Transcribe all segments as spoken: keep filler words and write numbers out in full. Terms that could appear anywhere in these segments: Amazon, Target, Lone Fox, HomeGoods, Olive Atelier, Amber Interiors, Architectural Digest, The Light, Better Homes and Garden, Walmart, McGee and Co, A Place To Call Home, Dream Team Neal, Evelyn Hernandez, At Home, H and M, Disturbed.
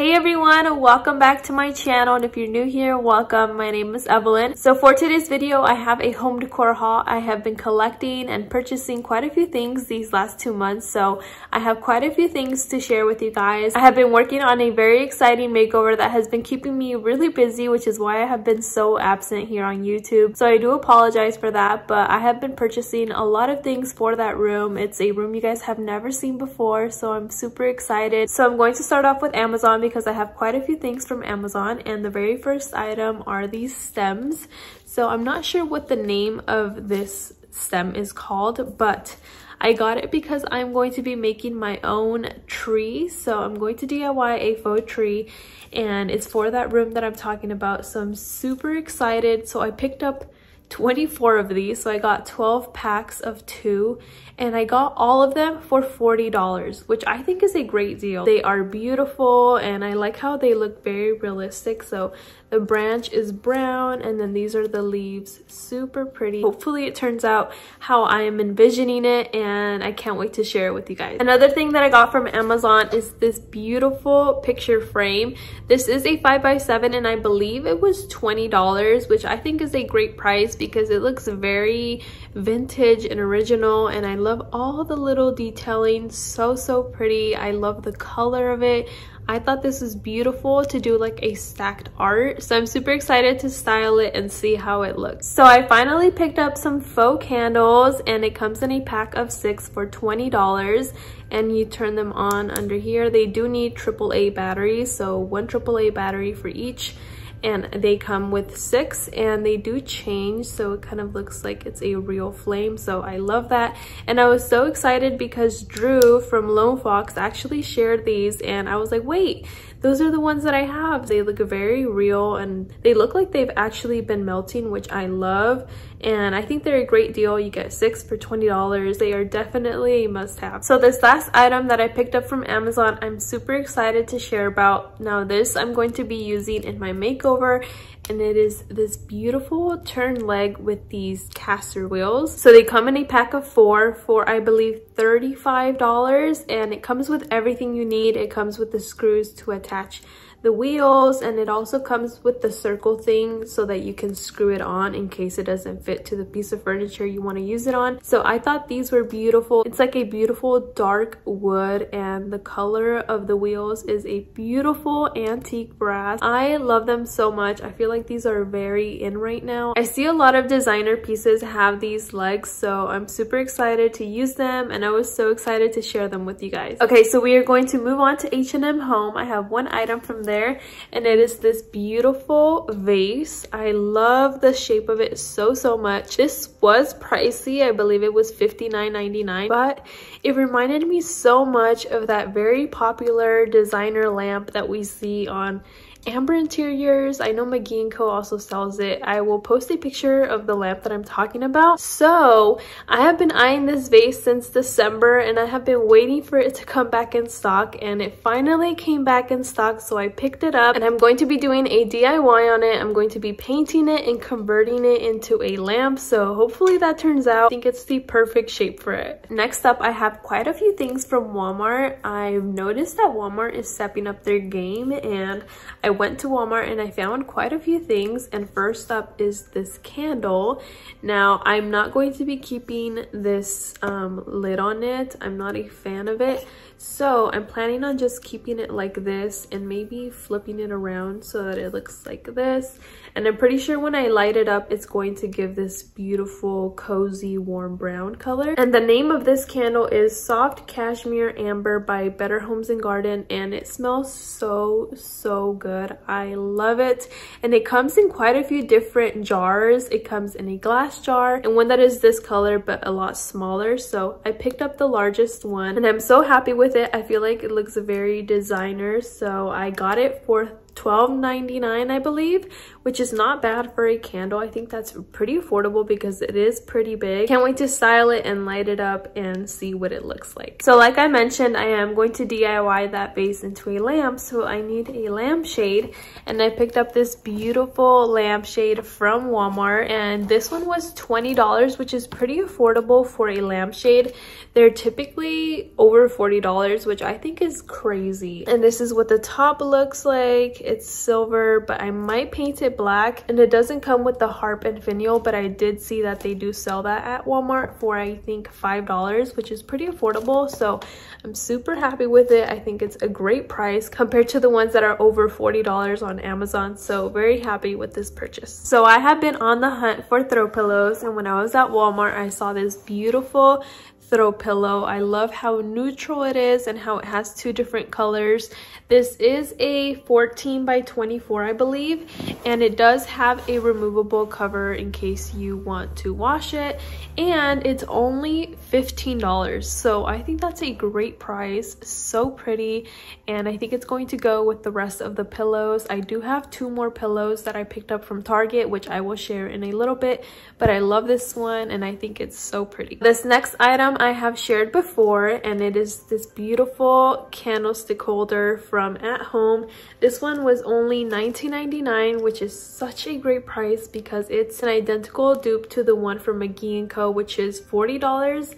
Hey everyone, welcome back to my channel, and if you're new here, welcome. My name is Evelyn. So for today's video, I have a home decor haul. I have been collecting and purchasing quite a few things these last two months, so I have quite a few things to share with you guys. I have been working on a very exciting makeover that has been keeping me really busy, which is why I have been so absent here on YouTube. So I do apologize for that, but I have been purchasing a lot of things for that room. It's a room you guys have never seen before, so I'm super excited. So I'm going to start off with Amazon because because I have quite a few things from Amazon, and the very first item are these stems. So I'm not sure what the name of this stem is called, but I got it because I'm going to be making my own tree. So I'm going to D I Y a faux tree, and it's for that room that I'm talking about. So I'm super excited. So I picked up twenty-four of these, so I got twelve packs of two, and I got all of them for forty dollars, which I think is a great deal. They are beautiful, and I like how they look very realistic. So the branch is brown, and then these are the leaves. Super pretty. Hopefully it turns out how I am envisioning it, and I can't wait to share it with you guys. Another thing that I got from Amazon is this beautiful picture frame. This is a five by seven, and I believe it was twenty dollars, which I think is a great price because it looks very vintage and original, and I love all the little detailing. So so pretty. I love the color of it. I thought this was beautiful to do like a stacked art, so I'm super excited to style it and see how it looks. So I finally picked up some faux candles, and it comes in a pack of six for twenty dollars, and you turn them on under here. They do need triple A batteries, so one triple A battery for each, and they come with six, and they do change, so it kind of looks like it's a real flame. So I love that, and I was so excited because Drew from Lone Fox actually shared these, and I was like, wait, those are the ones that I have. They look very real, and they look like they've actually been melting, which I love, and I think they're a great deal. You get six for twenty dollars. They are definitely a must-have. So this last item that I picked up from Amazon, I'm super excited to share about. Now this I'm going to be using in my makeover, and it is this beautiful turn leg with these caster wheels. So they come in a pack of four for, I believe, thirty-five dollars, and it comes with everything you need. It comes with the screws to attach the wheels, and it also comes with the circle thing so that you can screw it on in case it doesn't fit to the piece of furniture you want to use it on. So I thought these were beautiful. It's like a beautiful dark wood, and the color of the wheels is a beautiful antique brass. I love them so much. I feel like these are very in right now. I see a lot of designer pieces have these legs, so I'm super excited to use them, and I was so excited to share them with you guys. Okay, so we are going to move on to H and M Home. I have one item from them there, and it is this beautiful vase. I love the shape of it so so much. This was pricey. I believe it was fifty-nine ninety-nine, but it reminded me so much of that very popular designer lamp that we see on Amber Interiors. I know McGee and Co also sells it. I will post a picture of the lamp that I'm talking about. So I have been eyeing this vase since December, and I have been waiting for it to come back in stock, and it finally came back in stock, so I picked it up, and I'm going to be doing a D I Y on it. I'm going to be painting it and converting it into a lamp, so hopefully that turns out. I think it's the perfect shape for it. Next up, I have quite a few things from Walmart. I've noticed that Walmart is stepping up their game, and I I went to Walmart and I found quite a few things, and first up is this candle. Now I'm not going to be keeping this um, lid on it. I'm not a fan of it, so I'm planning on just keeping it like this and maybe flipping it around so that it looks like this, and I'm pretty sure when I light it up it's going to give this beautiful cozy warm brown color. And the name of this candle is Soft Cashmere Amber by Better Homes and Garden, and it smells so so good. I love it, and it comes in quite a few different jars. It comes in a glass jar and one that is this color but a lot smaller, so I picked up the largest one, and I'm so happy with it. I feel like it looks very designer, so I got it for twelve ninety-nine, I believe, which is not bad for a candle. I think that's pretty affordable because it is pretty big. Can't wait to style it and light it up and see what it looks like. So like I mentioned, I am going to D I Y that base into a lamp, so I need a lampshade, and I picked up this beautiful lampshade from Walmart, and this one was twenty dollars, which is pretty affordable for a lampshade. They're typically over forty dollars, which I think is crazy. And this is what the top looks like. It's silver, but I might paint it black, and it doesn't come with the harp and finial, but I did see that they do sell that at Walmart for I think five dollars, which is pretty affordable, so I'm super happy with it. I think it's a great price compared to the ones that are over forty dollars on Amazon, so very happy with this purchase. So I have been on the hunt for throw pillows, and when I was at Walmart, I saw this beautiful throw pillow. I love how neutral it is and how it has two different colors. This is a fourteen by twenty-four, I believe, and it does have a removable cover in case you want to wash it, and it's only fifteen dollars, so I think that's a great price. So pretty, and I think it's going to go with the rest of the pillows. I do have two more pillows that I picked up from Target, which I will share in a little bit, but I love this one and I think it's so pretty. This next item I have shared before, and it is this beautiful candlestick holder from At Home. This one was only nineteen ninety-nine, which is such a great price because it's an identical dupe to the one from McGee and Co, which is forty dollars,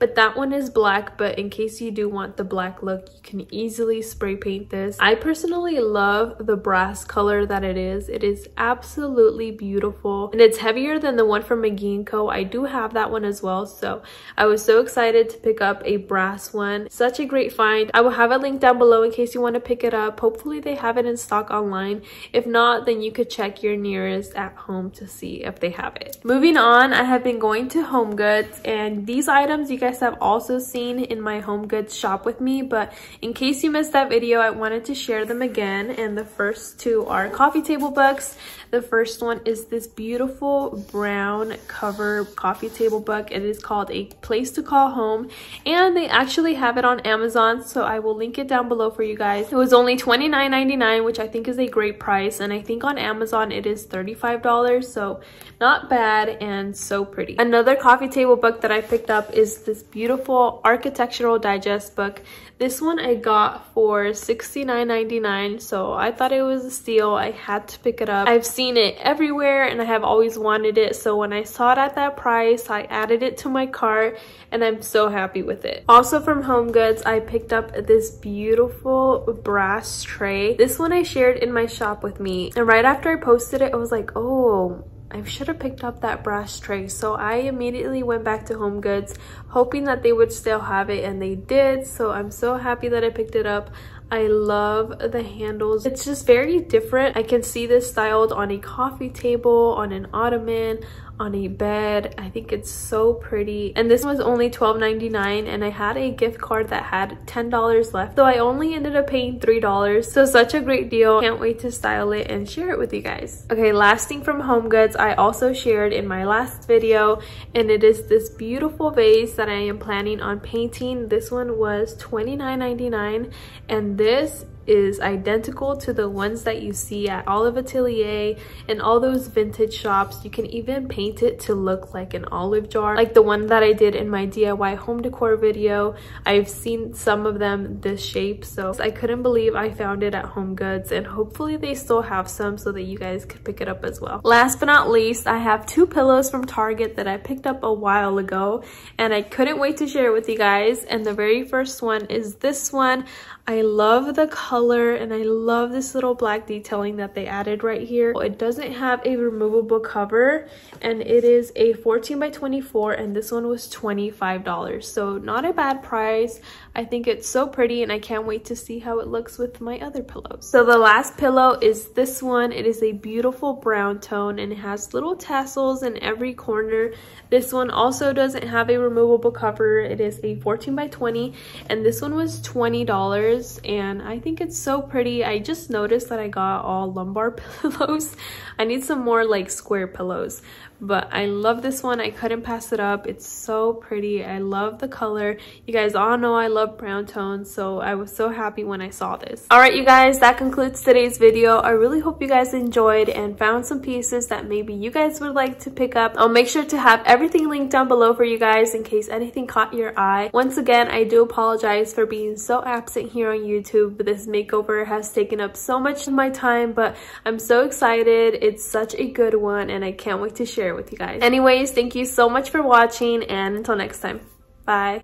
but that one is black. But in case you do want the black look, you can easily spray paint this. I personally love the brass color that it is. It is absolutely beautiful, and it's heavier than the one from McGee and Co. I do have that one as well, so I was so excited to pick up a brass one. Such a great find. I will have a link down below in case you want to pick it up. Hopefully they have it in stock online. If not, then you could check your nearest At Home to see if they have it. Moving on, I have been going to HomeGoods, and these items you guys have also seen in my HomeGoods shop with me, but in case you missed that video, I wanted to share them again. And the first two are coffee table books. The first one is this beautiful brown cover coffee table book. It is called A Place to Call Home, and they actually have it on Amazon, so I will link it down below for you guys. It was only twenty-nine ninety-nine, which I think is a great price, and I think on Amazon it is thirty-five dollars, so not bad and so pretty. Another coffee table book that I picked up is this beautiful Architectural Digest book. This one I got for sixty-nine ninety-nine, so I thought it was a steal. I had to pick it up. I've seen it everywhere and I have always wanted it, so when I saw it at that price, I added it to my cart, and I'm so happy with it. Also from HomeGoods, I picked up this beautiful brass tray. This one I shared in my shop with me, and right after I posted it, I was like, oh, I should have picked up that brass tray. So I immediately went back to HomeGoods hoping that they would still have it, and they did, so I'm so happy that I picked it up. I love the handles. It's just very different. I can see this styled on a coffee table, on an ottoman, on a bed. I think it's so pretty, and this was only twelve ninety-nine, and I had a gift card that had ten dollars left, so I only ended up paying three dollars, so such a great deal. Can't wait to style it and share it with you guys. Okay, last thing from HomeGoods I also shared in my last video, and it is this beautiful vase that I am planning on painting. This one was twenty-nine ninety-nine, and this is identical to the ones that you see at Olive Atelier and all those vintage shops. You can even paint it to look like an olive jar, like the one that I did in my D I Y home decor video. I've seen some of them this shape, so I couldn't believe I found it at HomeGoods, and hopefully they still have some so that you guys could pick it up as well. Last but not least, I have two pillows from Target that I picked up a while ago, and I couldn't wait to share it with you guys. And the very first one is this one. I love the color Color, and I love this little black detailing that they added right here. It doesn't have a removable cover, and it is a fourteen by twenty-four, and this one was twenty-five dollars, so not a bad price. I think it's so pretty, and I can't wait to see how it looks with my other pillows. So the last pillow is this one. It is a beautiful brown tone, and it has little tassels in every corner. This one also doesn't have a removable cover. It is a fourteen by twenty, and this one was twenty dollars, and I think it's It's so pretty. I just noticed that I got all lumbar pillows. I need some more like square pillows, But I love this one. I couldn't pass it up. It's so pretty. I love the color. You guys all know I love brown tones, so I was so happy when I saw this. All right, you guys, that concludes today's video. I really hope you guys enjoyed and found some pieces that maybe you guys would like to pick up. I'll make sure to have everything linked down below for you guys in case anything caught your eye. Once again, I do apologize for being so absent here on YouTube. This makeover has taken up so much of my time, but I'm so excited. It's such a good one, and I can't wait to share with you guys. Anyways, thank you so much for watching, and until next time, bye.